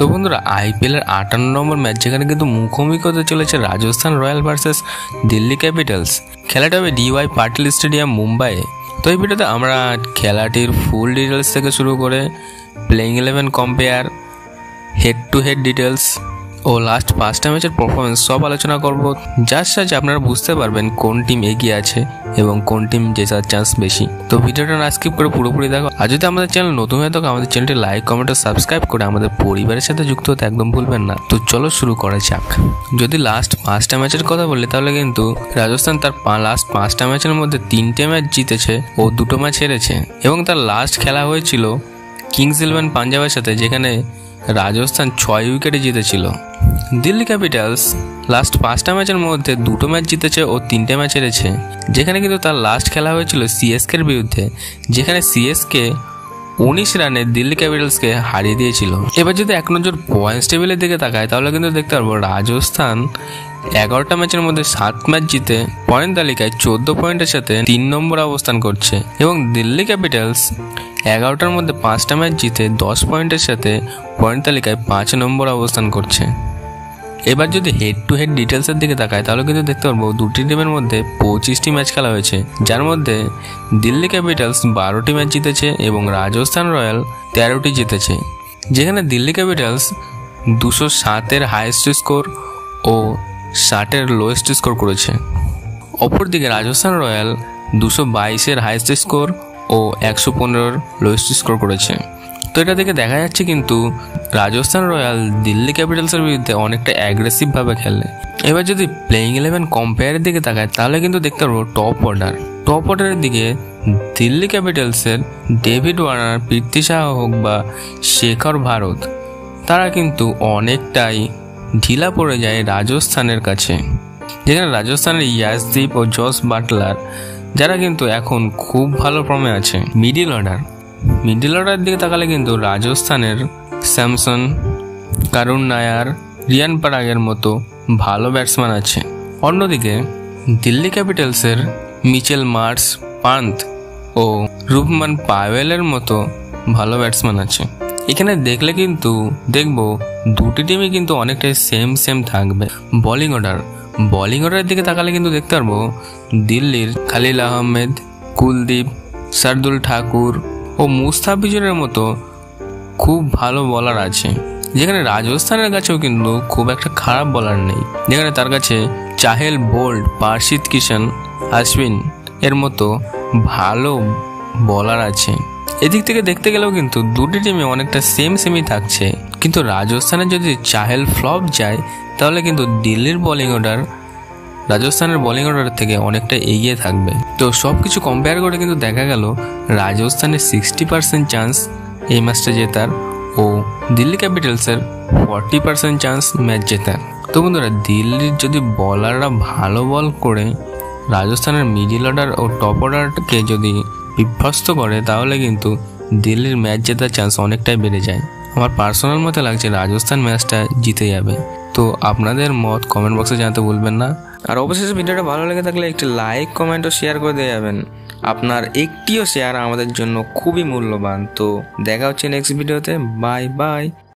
তো বন্ধুরা আইপিএলের 58 নম্বর ম্যাচ যেখানে কিন্তু মুখোমুখি হতে চলেছে Rajasthan royal versus Delhi Capitals. খেলাটা হবে DY পাটিল স্টেডিয়াম মুম্বাই। তো এই ভিডিওতে আমরা খেলাটির ফুল ডিটেলস থেকে শুরু করে playing 11 compare, head to head details ও লাস্ট 5টা ম্যাচের পারফরম্যান্স সব আলোচনা করব, যার সাহায্যে আপনারা বুঝতে পারবেন কোন টিম এগিয়ে আছে এবং কোন টিম জেতার চান্স বেশি। তো ভিডিওটা না স্কিপ করে পুরোপুরি দেখো। আর যদি আমাদের চ্যানেল নতুন হয় তো আমাদের চ্যানেলটি লাইক, কমেন্ট আর সাবস্ক্রাইব করে আমাদের পরিবারের সাথে যুক্ত হতে একদম ভুলবেন না। তো চলো শুরু করা যাক। যদি লাস্ট 5টা ম্যাচের কথা বলি তাহলে কিন্তু রাজস্থান তার লাস্ট 5টা ম্যাচের মধ্যে 3টে ম্যাচ জিতেছে ও 2টো ম্যাচ হেরেছে এবং তার লাস্ট খেলা হয়েছিল কিংস XI পাঞ্জাবের সাথে, যেখানে রাজস্থান 6 উইকেটে জিতেছিল। দিল্লি ক্যাপিটালস লাস্ট 5টা ম্যাচের মধ্যে 2টো ম্যাচ জিতেছে ও 3টে ম্যাচ হেরেছে, যেখানে কিন্তু তার লাস্ট খেলা হয়েছিল CSK এর বিরুদ্ধে, যেখানে CSK 19 রানে দিল্লি ক্যাপিটালসকে হারিয়ে দিয়েছিল। এবার যদি এক নজর পয়েন্টস টেবিলের দিকে তাকায় তাহলে কিন্তু দেখতে পারবো রাজস্থান 11টা ম্যাচের মধ্যে 7 ম্যাচ জিতে পয়েন্ট তালিকায় 14 পয়েন্টের সাথে 3 নম্বরে অবস্থান করছে এবং দিল্লি ক্যাপিটালস 11টার মধ্যে 5টা ম্যাচ জিতে 10 পয়েন্টের সাথে পয়েন্ট তালিকায় 5 নম্বরে অবস্থান করছে। এবার যদি হেড টু হেড ডিটেলসের দিকে তাকায় তাহলে কিন্তু দেখতে পারবো দুটি টিমের মধ্যে 25টি ম্যাচ খেলা হয়েছে, যার মধ্যে দিল্লি ক্যাপিটালস 12টি ম্যাচ জিতেছে এবং রাজস্থান রয়্যাল 13টি জিতেছে, যেখানে দিল্লি ক্যাপিটালস 207-এর হাইয়েস্ট স্কোর ও 60-এর লোয়েস্ট স্কোর করেছে। অপরদিকে রাজস্থান রয়্যাল 222-এর হাইয়েস্ট স্কোর ও 115-এর লোয়েস্ট স্কোর করেছে। তো এটা থেকে দেখা যাচ্ছে কিন্তু রাজস্থান রয়্যাল দিল্লি ক্যাপিটালসের বিরুদ্ধে অনেকটা অ্যাগ্রেসিভভাবে খেলে। এবার যদি প্লেইং 11 কম্পেয়ারের দিকে তাকায় তাহলে কিন্তু দেখতে পারবো টপ অর্ডারের দিকে দিল্লি ক্যাপিটালসের ডেভিড ওয়ার্নার, পৃথ্বী শাহ হোক বা শেখর ভারত, তারা কিন্তু অনেকটাই ঢিলা পড়ে যায় রাজস্থানের কাছে, যেখানে রাজস্থানের ইয়াশসি ও জস বাটলার, যারা কিন্তু এখন খুব ভালো ফর্মে আছে। মিডল অর্ডারের দিকে তাকালে কিন্তু রাজস্থানের স্যামসন, কারুন নায়ার, রিয়ান পারাগের মতো ভালো ব্যাটসম্যান আছে। অন্যদিকে দিল্লি ক্যাপিটালসের মিচেল মার্স, পান্ত ও রুবমান পাওয়েলের মতো ভালো ব্যাটসম্যান আছে। এখানে দেখলে কিন্তু দেখব দুটি টিমই কিন্তু অনেকটাই সেম থাকবে। বলিং অর্ডারের দিকে তাকালে কিন্তু দেখতে পারবো দিল্লির খালিদ আহমেদ, কুলদীপ, শার্দুল ঠাকুর ও মুস্তাফিজুরের মতো খুব ভালো বলার আছে, যেখানে রাজস্থানের কাছেও কিন্তু খুব একটা খারাপ বলার নেই, যেখানে তার কাছে চাহেল বোল্ড, পার্শিত কিষান, অশ্বিন এর মতো ভালো বলার আছে। এদিক থেকে দেখতে গেলেও কিন্তু দুটি টিমে অনেকটা সেমই থাকছে, কিন্তু রাজস্থানে যদি চাহেল ফ্লপ যায় তাহলে কিন্তু দিল্লির বোলিং অর্ডার রাজস্থানের বোলিং অর্ডার থেকে অনেকটা এগিয়ে থাকবে। তো সব কিছু কম্পেয়ার করে কিন্তু দেখা গেল রাজস্থানের 60% চান্স এই ম্যাচটা জেতার ও দিল্লি ক্যাপিটালসের 40% চান্স ম্যাচ জেতার। তো বন্ধুরা দিল্লির যদি বলাররা ভালো বল করে রাজস্থানের মিডল অর্ডার ও টপ অর্ডারকে যদি বিভ্যস্ত করে তাহলে কিন্তু দিল্লির ম্যাচ জেতার চান্স অনেকটাই বেড়ে যায়। আমার পার্সোনাল মতে লাগছে রাজস্থান ম্যাচটা জিতে যাবে। তো আপনাদের মত কমেন্ট বক্সে জানাতে ভুলবেন না। আর অবশেষে ভিডিওটা ভালো লেগে থাকলে একটি লাইক, কমেন্ট ও শেয়ার করে দিয়ে যাবেন। আপনার একটিও শেয়ার আমাদের জন্য খুবই মূল্যবান। তো দেখা হচ্ছে নেক্সট ভিডিওতে। Bye by.